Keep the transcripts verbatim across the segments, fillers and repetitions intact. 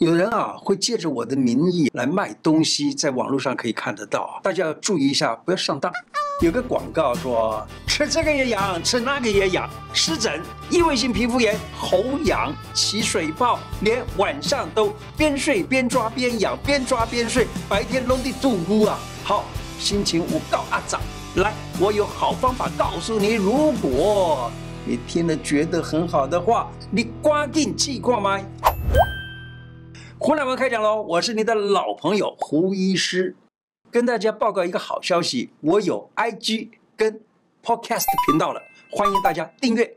有人啊会借着我的名义来卖东西，在网络上可以看得到，大家要注意一下，不要上当。有个广告说吃这个也痒，吃那个也痒，湿疹、异位性皮肤炎、喉痒、起水泡，连晚上都边睡边抓边痒，边抓边睡，白天弄得肚咕啊，好心情无告阿长。来，我有好方法告诉你，如果你听了觉得很好的话，你赶紧去看麦。胡乃文开讲喽！我是你的老朋友胡医师，跟大家报告一个好消息，我有 I G 跟 Podcast 频道了，欢迎大家订阅。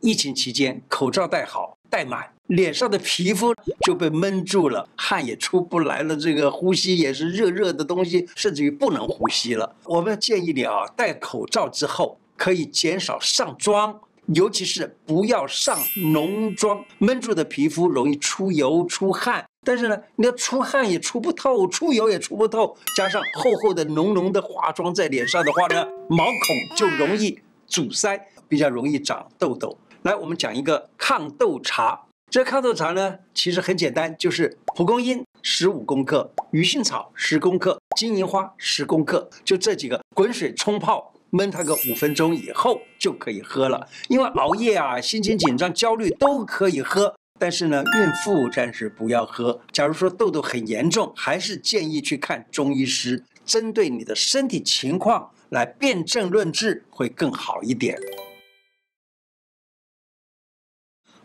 疫情期间，口罩戴好、戴满，脸上的皮肤就被闷住了，汗也出不来了，这个呼吸也是热热的东西，甚至于不能呼吸了。我们建议你啊，戴口罩之后，可以减少上妆，尤其是不要上浓妆，闷住的皮肤容易出油出汗，但是呢，你要出汗也出不透，出油也出不透，加上厚厚的浓浓的化妆在脸上的话呢，毛孔就容易阻塞，比较容易长痘痘。来，我们讲一个抗痘茶。这抗痘茶呢，其实很简单，就是蒲公英十五公克，鱼腥草十公克，金银花十公克，就这几个，滚水冲泡，焖它个五分钟以后就可以喝了。因为熬夜啊、心情紧张、焦虑都可以喝，但是呢，孕妇暂时不要喝。假如说痘痘很严重，还是建议去看中医师，针对你的身体情况来辨证论治，会更好一点。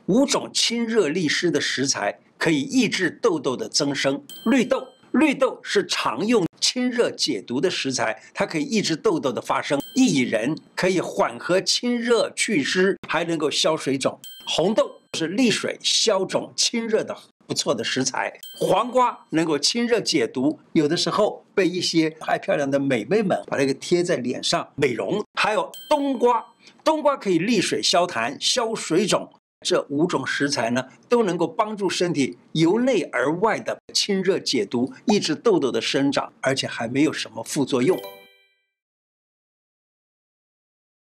五种清热利湿的食材可以抑制痘痘的增生。绿豆，绿豆是常用清热解毒的食材，它可以抑制痘痘的发生。薏仁可以缓和清热祛湿，还能够消水肿。红豆是利水消肿清热的不错的食材。黄瓜能够清热解毒，有的时候被一些爱漂亮的美眉们把这个贴在脸上美容。还有冬瓜，冬瓜可以利水消痰消水肿。这五种食材呢，都能够帮助身体由内而外的清热解毒，抑制痘痘的生长，而且还没有什么副作用。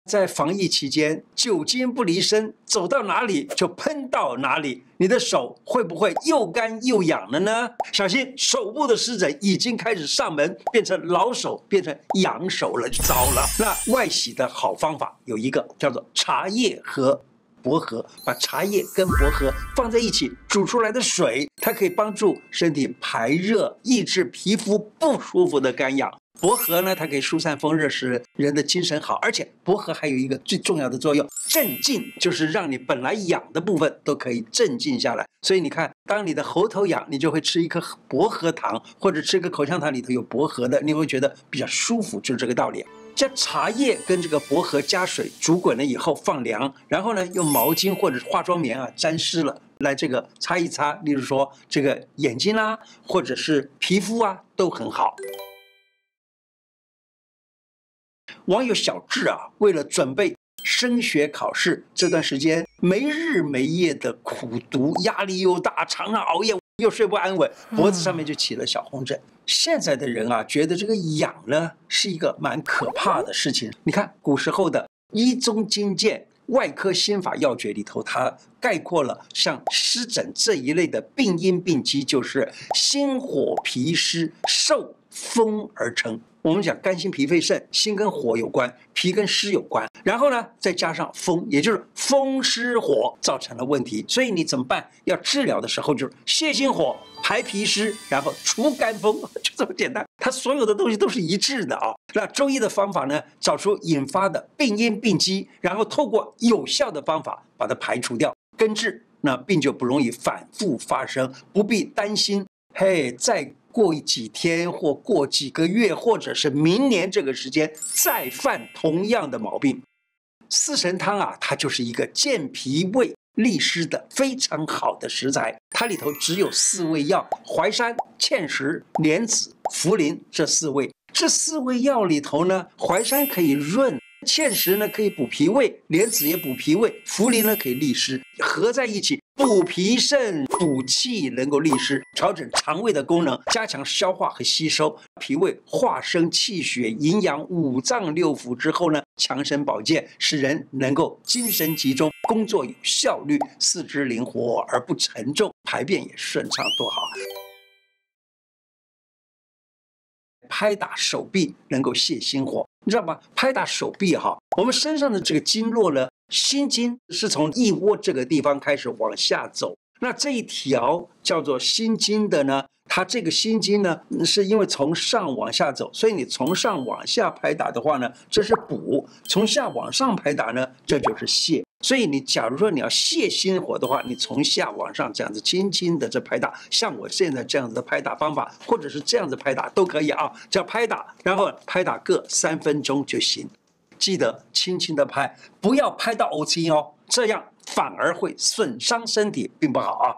在防疫期间，酒精不离身，走到哪里就喷到哪里，你的手会不会又干又痒了呢？小心，手部的湿疹已经开始上门，变成老手，变成痒手了，糟了！那外洗的好方法有一个，叫做茶叶和薄荷，把茶叶跟薄荷放在一起煮出来的水，它可以帮助身体排热，抑制皮肤不舒服的干痒。薄荷呢，它可以疏散风热，使人的精神好，而且薄荷还有一个最重要的作用，镇静，就是让你本来痒的部分都可以镇静下来。所以你看，当你的喉头痒，你就会吃一颗薄荷糖，或者吃个口香糖里头有薄荷的，你会觉得比较舒服，就是这个道理。将茶叶跟这个薄荷加水煮滚了以后放凉，然后呢用毛巾或者化妆棉啊沾湿了来这个擦一擦，例如说这个眼睛啦、啊，或者是皮肤啊都很好。网友小智啊，为了准备升学考试，这段时间没日没夜的苦读，压力又大，常常熬夜又睡不安稳，脖子上面就起了小红疹。嗯、现在的人啊，觉得这个痒呢是一个蛮可怕的事情。你看古时候的《医宗经鉴》《外科心法要诀》里头，它概括了像湿疹这一类的病因病机，就是心火脾湿受风而成。我们讲肝心脾肺肾，心跟火有关，脾跟湿有关，然后呢再加上风，也就是风湿火造成了问题。所以你怎么办？要治疗的时候就是泻心火、排脾湿，然后除肝风，就这么简单。它所有的东西都是一致的啊。那中医的方法呢，找出引发的病因病机，然后透过有效的方法把它排除掉，根治，那病就不容易反复发生，不必担心。嘿，再过几天或过几个月，或者是明年这个时间再犯同样的毛病。四神汤啊，它就是一个健脾胃利湿的非常好的食材，它里头只有四味药：淮山、芡实、莲子、茯苓这四味。这四味药里头呢，淮山可以润，芡实呢可以补脾胃，莲子也补脾胃，茯苓呢可以利湿，合在一起补脾肾、补气，能够利湿，调整肠胃的功能，加强消化和吸收。脾胃化生气血，营养五脏六腑之后呢，强身保健，使人能够精神集中，工作有效率，四肢灵活而不沉重，排便也顺畅，多好！ 拍打手臂能够泻心火，你知道吗？拍打手臂哈，我们身上的这个经络呢，心经是从腋窝这个地方开始往下走。那这一条叫做心经的呢，它这个心经呢，是因为从上往下走，所以你从上往下拍打的话呢，这是补；从下往上拍打呢，这就是泻。 所以你假如说你要泻心火的话，你从下往上这样子轻轻的这拍打，像我现在这样子的拍打方法，或者是这样子拍打都可以啊，只要拍打，然后拍打各三分钟就行。记得轻轻的拍，不要拍到呕心哦，这样反而会损伤身体，并不好啊。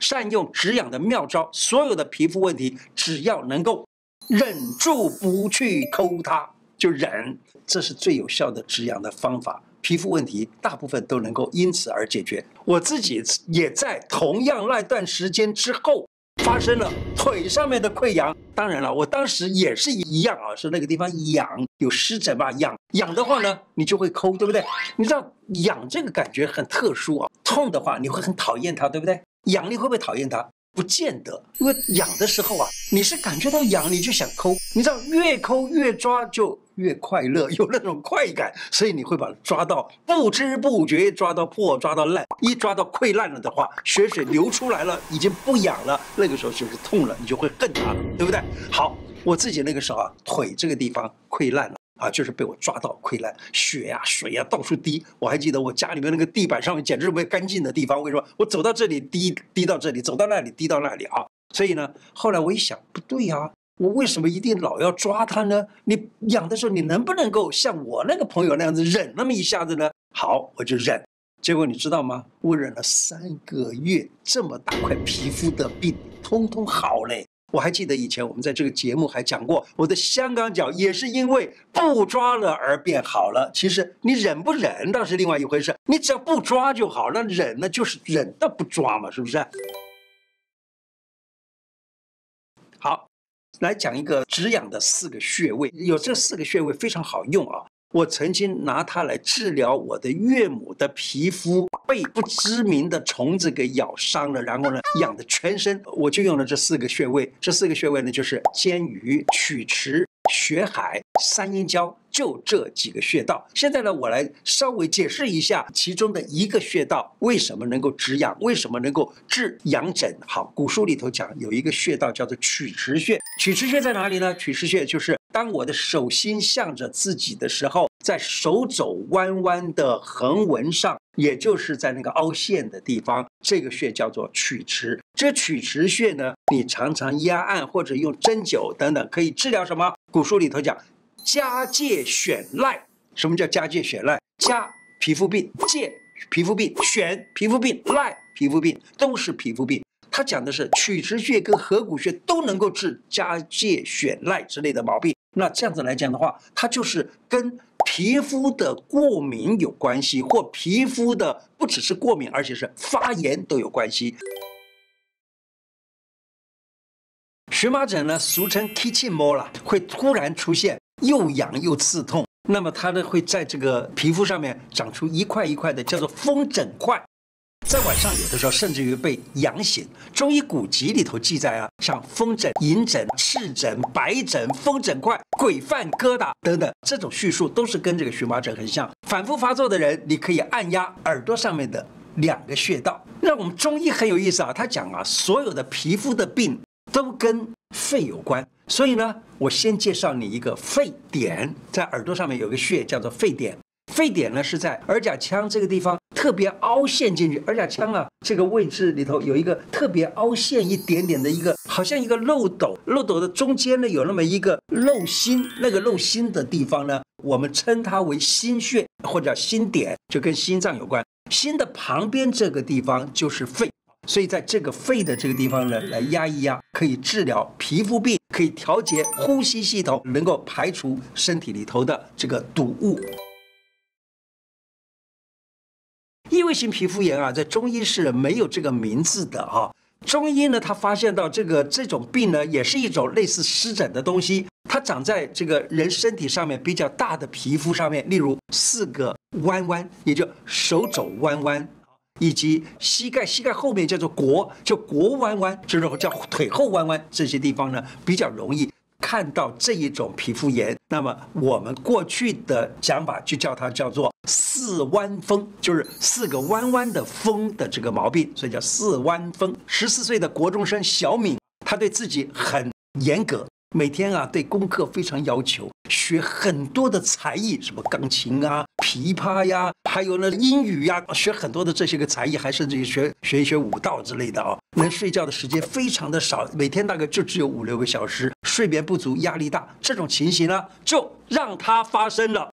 善用止痒的妙招，所有的皮肤问题，只要能够忍住不去抠它。 就忍，这是最有效的止痒的方法。皮肤问题大部分都能够因此而解决。我自己也在同样那段时间之后发生了腿上面的溃疡。当然了，我当时也是一样啊，是那个地方痒，有湿疹吧，痒痒的话呢，你就会抠，对不对？你知道痒这个感觉很特殊啊，痛的话你会很讨厌它，对不对？痒你会不会讨厌它？ 不见得，因为痒的时候啊，你是感觉到痒，你就想抠，你知道越抠越抓就越快乐，有那种快感，所以你会把它抓到不知不觉，抓到破，抓到烂，一抓到溃烂了的话，血水流出来了，已经不痒了，那个时候就是痛了，你就会恨它，对不对？好，我自己那个时候啊，腿这个地方溃烂了。 啊，就是被我抓到溃烂，血呀、啊、水呀、啊、到处滴。我还记得我家里面那个地板上面简直没有干净的地方。为什么我走到这里滴滴到这里，走到那里滴到那里啊？所以呢，后来我一想，不对呀、啊，我为什么一定老要抓它呢？你痒的时候，你能不能够像我那个朋友那样子忍那么一下子呢？好，我就忍。结果你知道吗？我忍了三个月，这么大块皮肤的病，通通好嘞。 我还记得以前我们在这个节目还讲过，我的香港脚也是因为不抓了而变好了。其实你忍不忍倒是另外一回事，你只要不抓就好。那忍呢，就是忍到不抓嘛，是不是？好，来讲一个止痒的四个穴位，有这四个穴位非常好用啊。我曾经拿它来治疗我的岳母的皮肤。 被不知名的虫子给咬伤了，然后呢，痒的全身，我就用了这四个穴位。这四个穴位呢，就是肩盂、曲池、血海、三阴交，就这几个穴道。现在呢，我来稍微解释一下其中的一个穴道为什么能够止痒，为什么能够治痒疹。好，古书里头讲有一个穴道叫做曲池穴，曲池穴在哪里呢？曲池穴就是当我的手心向着自己的时候，在手肘弯弯的横纹上。 也就是在那个凹陷的地方，这个穴叫做曲池。这曲池穴呢，你常常压按或者用针灸等等，可以治疗什么？古书里头讲“家疥癣癩”。什么叫“家疥癣癩”？家皮肤病，疥皮肤病，癣皮肤病，癩皮肤病，都是皮肤病。它讲的是曲池穴跟合谷穴都能够治家疥癣癩之类的毛病。那这样子来讲的话，它就是跟 皮肤的过敏有关系，或皮肤的不只是过敏，而且是发炎都有关系。荨麻疹呢，俗称 Kichimo 啦，会突然出现，又痒又刺痛。那么它呢，会在这个皮肤上面长出一块一块的，叫做风疹块。 在晚上，有的时候甚至于被痒醒。中医古籍里头记载啊，像风疹、银疹、赤疹、白疹、风疹块、鬼犯疙瘩等等，这种叙述都是跟这个荨麻疹很像。反复发作的人，你可以按压耳朵上面的两个穴道。那我们中医很有意思啊，他讲啊，所有的皮肤的病都跟肺有关。所以呢，我先介绍你一个肺点，在耳朵上面有个穴叫做肺点。 肺点呢是在耳甲腔这个地方特别凹陷进去，耳甲腔啊这个位置里头有一个特别凹陷一点点的一个，好像一个漏斗，漏斗的中间呢有那么一个漏心，那个漏心的地方呢，我们称它为心穴或者心点，就跟心脏有关。心的旁边这个地方就是肺，所以在这个肺的这个地方呢，来压一压，可以治疗皮肤病，可以调节呼吸系统，能够排除身体里头的这个毒物。位性皮肤炎啊，在中医是没有这个名字的哈、啊。中医呢，他发现到这个这种病呢，也是一种类似湿疹的东西，它长在这个人身体上面比较大的皮肤上面，例如四个弯弯，也就手肘弯弯。 以及膝盖，膝盖后面叫做腘，就腘弯弯，就是叫腿后弯弯，这些地方呢比较容易看到这一种皮肤炎。那么我们过去的讲法就叫它叫做四弯风，就是四个弯弯的风的这个毛病，所以叫四弯风。十四岁的国中生小敏，她对自己很严格。 每天啊，对功课非常要求，学很多的才艺，什么钢琴啊、琵琶呀，还有呢英语呀，学很多的这些个才艺，还甚至于学学一学舞蹈之类的啊。能睡觉的时间非常的少，每天大概就只有五六个小时，睡眠不足，压力大，这种情形呢，就让它发生了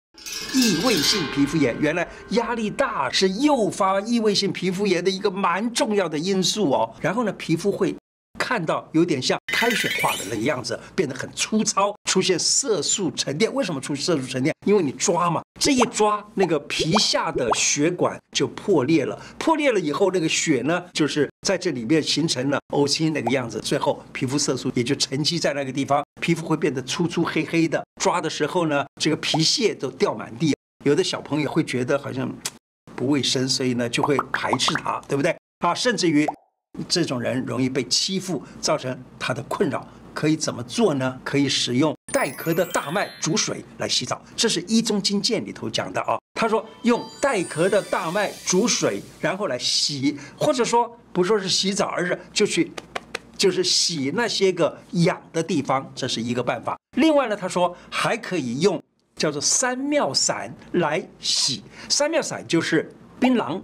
异位性皮肤炎。原来压力大是诱发异位性皮肤炎的一个蛮重要的因素哦。然后呢，皮肤会看到有点像 开水化的那个样子，变得很粗糙，出现色素沉淀。为什么出现色素沉淀？因为你抓嘛，这一抓，那个皮下的血管就破裂了。破裂了以后，那个血呢，就是在这里面形成了淤青那个样子。最后，皮肤色素也就沉积在那个地方，皮肤会变得粗粗黑黑的。抓的时候呢，这个皮屑都掉满地。有的小朋友会觉得好像不卫生，所以呢就会排斥它，对不对？啊，甚至于 这种人容易被欺负，造成他的困扰，可以怎么做呢？可以使用带壳的大麦煮水来洗澡，这是《医宗经鉴》里头讲的啊。他说用带壳的大麦煮水，然后来洗，或者说不说是洗澡，而是就去就是洗那些个痒的地方，这是一个办法。另外呢，他说还可以用叫做三妙散来洗。三妙散就是槟榔、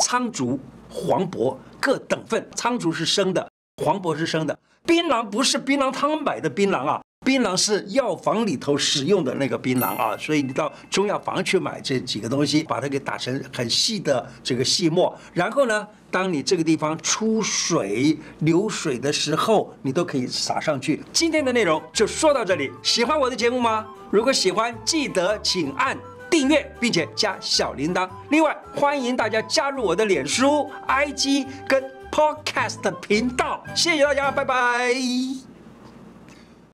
苍竹、黄柏 各等份，苍竹是生的，黄柏是生的。槟榔不是槟榔汤买的槟榔啊，槟榔是药房里头使用的那个槟榔啊，所以你到中药房去买这几个东西，把它给打成很细的这个细末，然后呢，当你这个地方出水流水的时候，你都可以撒上去。今天的内容就说到这里，喜欢我的节目吗？如果喜欢，记得请按 订阅，并且加小铃铛。另外，欢迎大家加入我的脸书、I G 跟 Podcast 频道。谢谢大家，拜拜。